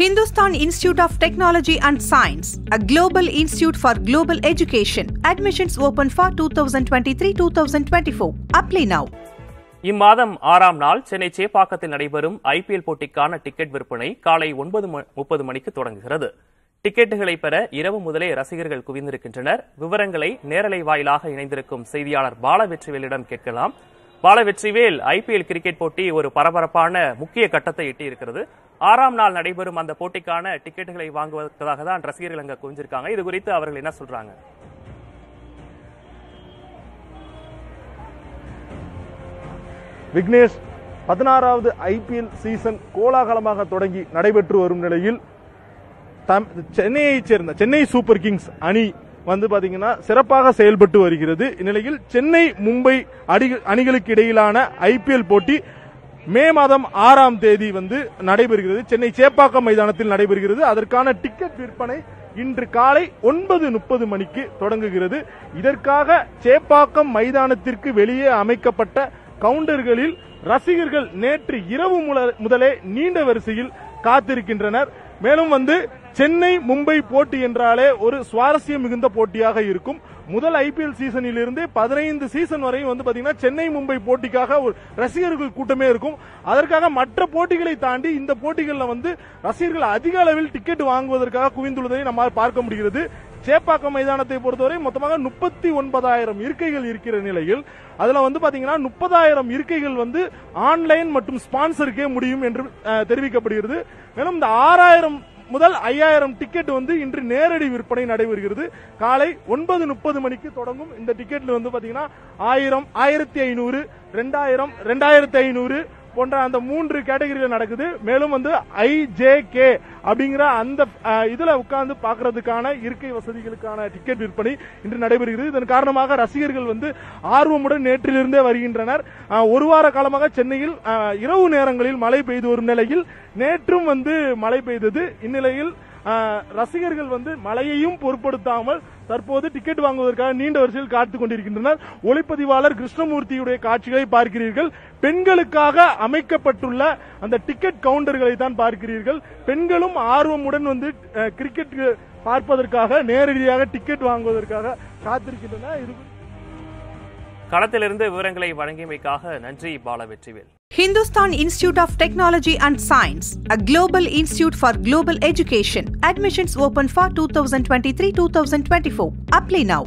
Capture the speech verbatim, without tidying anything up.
Hindustan Institute of Technology and Science, a global institute for global education. Admissions open for twenty twenty-three twenty twenty-four. Apply now. இம்மாதம் ஆறாம் நாள் சென்னை சேப்பாக்கத்தில் நடைபெறும் I P L போட்டிக்கான ticket விற்பனை காலை ஒன்பது முப்பது மணிக்கு தொடங்குகிறது. டிக்கெட்டுகளை பெற இரவு முதலே ரசிகர்கள் குவிந்திருக்கின்றனர். விவரங்களை நேரலை வாயிலாக இணைந்திருக்கும் செய்தியாளர் பாலவெற்றிவேலிடம் கேட்கலாம். Balavetrivel, I P L cricket போட்டி ஒரு பரபரப்பான முக்கிய கட்டத்தை எட்டி இருக்கிறது. ஆறாம் நாள் நடைபெறும் அந்த போட்டிக்கான டிக்கெட்டுகளை வாங்குவதற்காக தான் ரசிகர்கள் அங்க குவிஞ்சிருக்காங்க. இது குறித்து அவர்கள் என்ன சொல்றாங்க? விக்னேஷ், பதினாறாவது I P L சீசன் கோலாகலமாக தொடங்கி நடைபெற்று வரும் நிலையில் சென்னையை சேர்ந்த சென்னை சூப்பர் கிங்ஸ் அணி வந்து பாத்தீங்கன்னா சிறப்பாக செயல்பட்டு வருகிறது. இந்நிலையில் சென்னை மும்பை அணிகளுக்கு இடையிலான I P L போட்டி மே மாதம் ஆறாம் தேதி வந்து நடைபெறுகிறது. சென்னை சேப்பாக்கம் மைதானத்தில் நடைபெறுகிறது. அதற்கான டிக்கெட் விற்பனை இன்று காலை ஒன்பது முப்பது மணிக்கு தொடங்குகிறது. இதற்காக சேப்பாக்கம் மைதானத்திற்கு வெளியே அமைக்கப்பட்ட கவுண்டர்களில் ரசிகர்கள் நேற்று இரவு முதலே நீண்ட வரிசையில் காத்திருக்கின்றனர். மேலும் வந்து சென்னை மும்பை போட்டி என்றாலே ஒரு சுவாரஸ்யம் மிகுந்த போட்டியாக இருக்கும். முதல் ஐபிஎல் சீசனில் இருந்து பதினைந்து சீசன் வரையும் வந்து பாத்தீங்கன்னா சென்னை மும்பை போட்டிக்காக ஒரு ரசிகர்கள் கூட்டமே இருக்கும். அதற்காக மற்ற போட்டிகளை தாண்டி இந்த போட்டிகளில் வந்து ரசிகர்கள் அதிக அளவில் டிக்கெட் வாங்குவதற்காக குவிந்துள்ளதை நம்மால் பார்க்க முடிகிறது. சேப்பாக்கம் மைதானத்தை பொறுத்தவரை மொத்தமாக முப்பத்தி ஒன்பதாயிரம் இருக்கைகள் இருக்கிற நிலையில் அதுல வந்து பாத்தீங்கன்னா முப்பதாயிரம் இருக்கைகள் வந்து ஆன்லைன் மற்றும் ஸ்பான்சருக்கே முடியும் என்று தெரிவிக்கப்படுகிறது. மேலும் இந்த ஆறாயிரம் முதல் ஐயாயிரம் டிக்கெட் வந்து இன்று நேரடி விற்பனை நடைபெறுகிறது. காலை ஒன்பது முப்பது மணிக்கு தொடங்கும் இந்த டிக்கெட்ல வந்து பாத்தீங்கன்னா ஆயிரம், ஆயிரத்தி ஐநூறு, ரெண்டாயிரம், ரெண்டாயிரத்தி ஐநூறு போன்ற அந்த மூன்று கேட்டகரியில நடக்குது. மேலும் வந்து ஐ ஜே கே அப்படிங்கிற அந்த இதுல உட்கார்ந்து பாக்குறதுக்கான இருக்கை வசதிகளுக்கான டிக்கெட் விற்பனை இன்று நடைபெறுகிறது. இதன் காரணமாக ரசிகர்கள் வந்து ஆர்வமுடன் நேற்றிலிருந்தே வருகின்றனர். ஒரு வார காலமாக சென்னையில் இரவு நேரங்களில் மழை பெய்து வரும் நிலையில் நேற்றும் வந்து மழை பெய்தது. இந்நிலையில் ரசிகர்கள் வந்து மழையையும் பொருட்படுத்தாமல் தற்போது டிக்கெட் வாங்குவதற்காக நீண்ட வரிசையில் காத்துக் கொண்டிருக்கின்றனர். ஒளிப்பதிவாளர் கிருஷ்ணமூர்த்தியுடைய காட்சிகளை பார்க்கிறீர்கள். பெண்களுக்காக அமைக்கப்பட்டுள்ள அந்த டிக்கெட் கவுண்டர்களை தான் பார்க்கிறீர்கள். பெண்களும் ஆர்வமுடன் வந்து கிரிக்கெட் பார்ப்பதற்காக நேரடியாக டிக்கெட் வாங்குவதற்காக காத்திருக்கின்றனர். களத்திலிருந்து விவரங்களை வழங்கியமைக்காக நன்றி Balavetrivel. Hindustan Institute of Technology and Science, a global institute for global education. Admissions open for twenty twenty-three twenty twenty-four. Apply now.